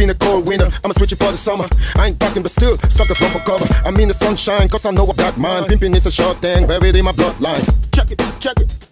been a cold winter. I'ma switch it for the summer. I ain't talking but still, suckers run for cover. I'm in the sunshine, cause I know I got mine. Pimpin' is a short thing, buried in my bloodline. Check it, check it.